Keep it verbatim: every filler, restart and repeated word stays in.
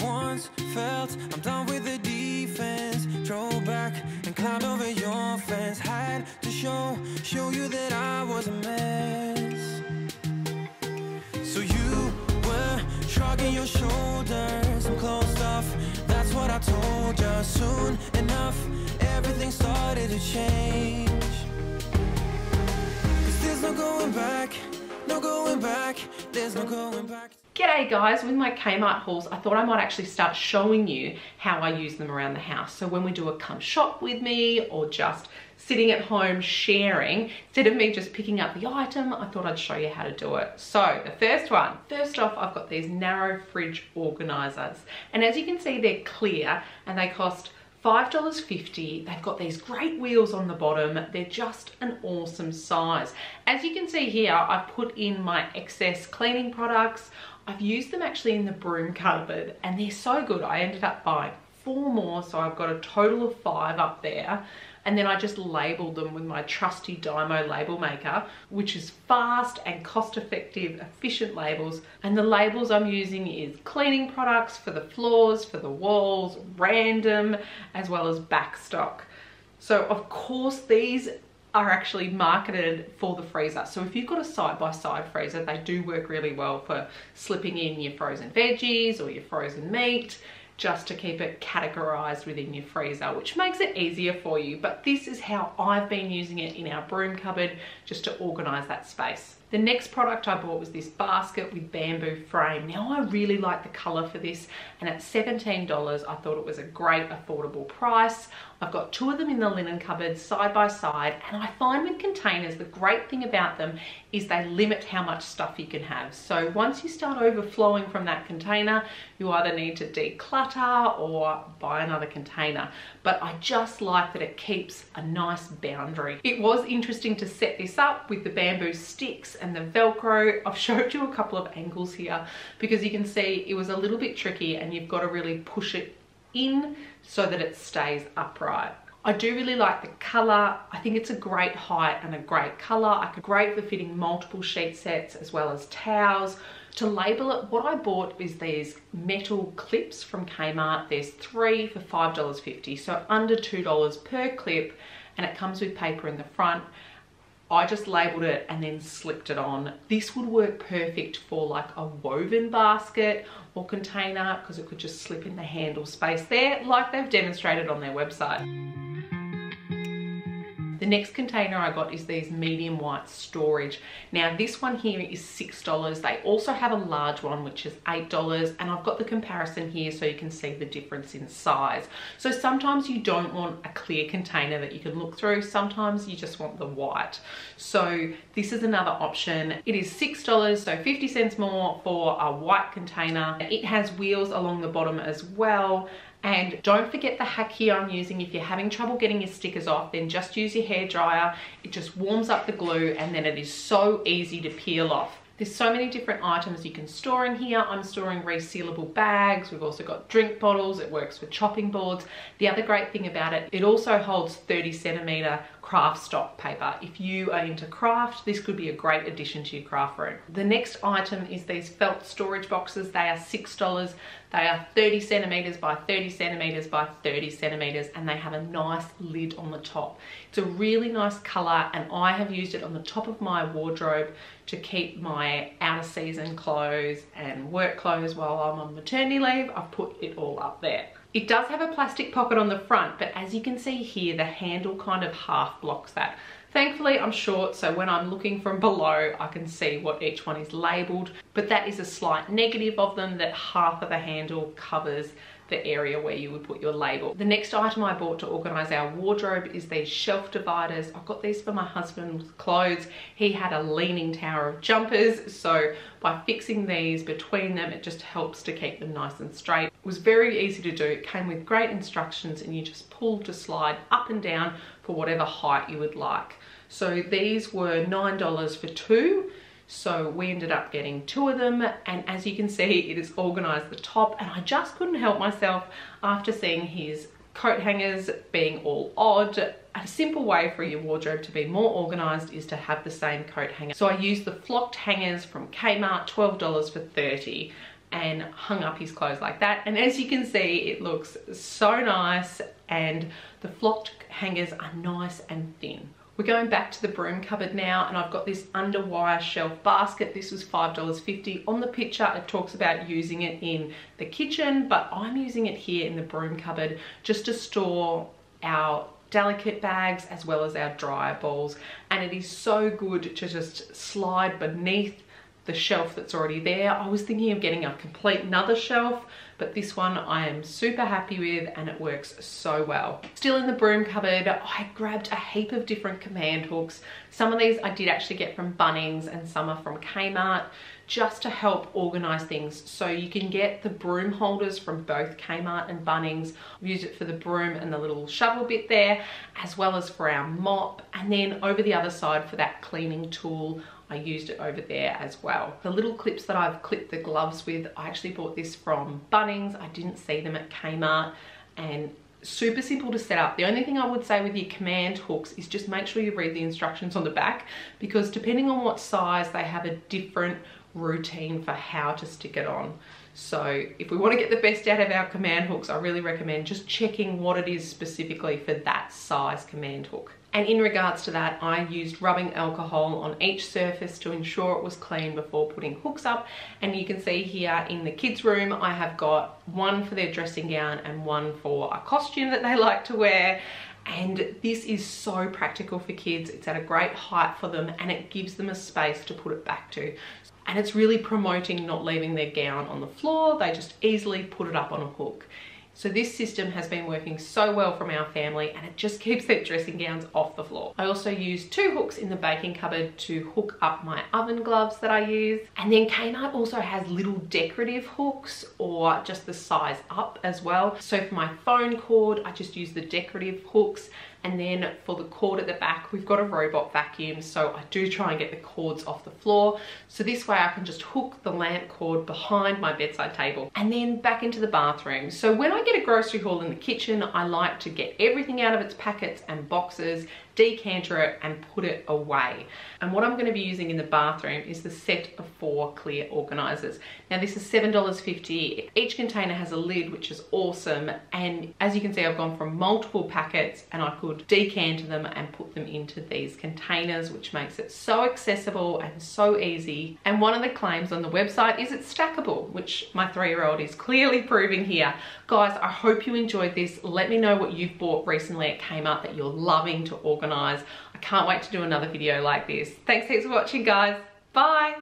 Once felt I'm done with the defense, drove back and climbed over your fence. Had to show, show you that I was a mess. So you were shrugging your shoulders, I'm closed off, that's what I told you. Soon enough, everything started to change. 'Cause there's no going back, no going back, there's no going back. G'day guys, with my Kmart hauls, I thought I might actually start showing you how I use them around the house. So when we do a come shop with me or just sitting at home sharing, instead of me just picking up the item, I thought I'd show you how to do it. So the first one, first off, I've got these narrow fridge organizers. And as you can see, they're clear and they cost five dollars fifty. They've got these great wheels on the bottom. They're just an awesome size. As you can see here, I put in my excess cleaning products. I've used them actually in the broom cupboard and they're so good. I ended up buying four more, so I've got a total of five up there. And then I just labeled them with my trusty Dymo label maker, which is fast and cost effective, efficient labels. And the labels I'm using is cleaning products for the floors, for the walls, random, as well as backstock. So of course these are actually marketed for the freezer. So if you've got a side-by-side freezer, they do work really well for slipping in your frozen veggies or your frozen meat, just to keep it categorized within your freezer, which makes it easier for you. But this is how I've been using it in our broom cupboard, just to organize that space. The next product I bought was this basket with bamboo frame. Now I really like the color for this, and at seventeen dollars I thought it was a great affordable price. I've got two of them in the linen cupboard side by side, and I find with containers the great thing about them is they limit how much stuff you can have. So once you start overflowing from that container, you either need to declutter or buy another container. But I just like that it keeps a nice boundary. It was interesting to set this up with the bamboo sticks and the Velcro. I've showed you a couple of angles here because you can see it was a little bit tricky and you've got to really push it in so that it stays upright. I do really like the color. I think it's a great height and a great color. I could great for fitting multiple sheet sets as well as towels. To label it, what I bought is these metal clips from Kmart. There's three for five dollars fifty, so under two dollars per clip, and it comes with paper in the front. I just labeled it and then slipped it on. This would work perfect for like a woven basket or container because it could just slip in the handle space there, like they've demonstrated on their website. The next container I got is these medium white storage. Now this one here is six dollars. They also have a large one, which is eight dollars. And I've got the comparison here so you can see the difference in size. So sometimes you don't want a clear container that you can look through. Sometimes you just want the white. So this is another option. It is six dollars, so fifty cents more for a white container. It has wheels along the bottom as well. And don't forget the hack here I'm using. If you're having trouble getting your stickers off, then just use your hairdryer. It just warms up the glue and then it is so easy to peel off. There's so many different items you can store in here. I'm storing resealable bags. We've also got drink bottles. It works with chopping boards. The other great thing about it, it also holds thirty centimeter craft stock paper. If you are into craft, this could be a great addition to your craft room. The next item is these felt storage boxes. They are six dollars. They are thirty centimeters by thirty centimeters by thirty centimeters, and they have a nice lid on the top. It's a really nice color, and I have used it on the top of my wardrobe to keep my outer season clothes and work clothes while I'm on maternity leave. I've put it all up there. It does have a plastic pocket on the front, but as you can see here, the handle kind of half blocks that. Thankfully, I'm short, so when I'm looking from below, I can see what each one is labelled. But that is a slight negative of them, that half of the handle covers the area where you would put your label. The next item I bought to organise our wardrobe is these shelf dividers. I've got these for my husband's clothes. He had a leaning tower of jumpers, so by fixing these between them, it just helps to keep them nice and straight. It was very easy to do. It came with great instructions, and you just pull to slide up and down for whatever height you would like. So these were nine dollars for two. So we ended up getting two of them, and as you can see, it is organized the top, and I just couldn't help myself after seeing his coat hangers being all odd. A simple way for your wardrobe to be more organised is to have the same coat hanger. So I used the flocked hangers from Kmart, twelve dollars for thirty, and hung up his clothes like that. And as you can see, it looks so nice, and the flocked hangers are nice and thin. We're going back to the broom cupboard now, and I've got this underwire shelf basket. This was five dollars fifty. On the picture it talks about using it in the kitchen, but I'm using it here in the broom cupboard just to store our delicate bags as well as our dryer balls, and it is so good to just slide beneath the shelf that's already there. I was thinking of getting a complete another shelf, but this one I am super happy with and it works so well. Still in the broom cupboard, I grabbed a heap of different command hooks. Some of these I did actually get from Bunnings and some are from Kmart, just to help organise things. So you can get the broom holders from both Kmart and Bunnings. I've used it for the broom and the little shovel bit there, as well as for our mop. And then over the other side for that cleaning tool, I used it over there as well. The little clips that I've clipped the gloves with, I actually bought this from Bunnings. I didn't see them at Kmart, and super simple to set up. The only thing I would say with your command hooks is just make sure you read the instructions on the back, because depending on what size, they have a different routine for how to stick it on. So if we want to get the best out of our command hooks, I really recommend just checking what it is specifically for that size command hook. And in regards to that, I used rubbing alcohol on each surface to ensure it was clean before putting hooks up. And you can see here in the kids' room, I have got one for their dressing gown and one for a costume that they like to wear. And this is so practical for kids. It's at a great height for them and it gives them a space to put it back to. And it's really promoting not leaving their gown on the floor. They just easily put it up on a hook. So this system has been working so well from our family, and it just keeps their dressing gowns off the floor. I also used two hooks in the baking cupboard to hook up my oven gloves that I use. And then Kmart also has little decorative hooks, or just the size up as well. So for my phone cord, I just use the decorative hooks. And then for the cord at the back, we've got a robot vacuum, so I do try and get the cords off the floor. So this way I can just hook the lamp cord behind my bedside table and then back into the bathroom. So when I get a grocery haul in the kitchen, I like to get everything out of its packets and boxes, decanter it and put it away. And what I'm going to be using in the bathroom is the set of four clear organisers. Now this is seven dollars fifty. Each container has a lid, which is awesome. And as you can see, I've gone from multiple packets and I could decanter them and put them into these containers, which makes it so accessible and so easy. And one of the claims on the website is it's stackable, which my three-year-old is clearly proving here. Guys, I hope you enjoyed this. Let me know what you've bought recently at Kmart that you're loving to organize. I can't wait to do another video like this. Thanks heaps for watching, guys. Bye.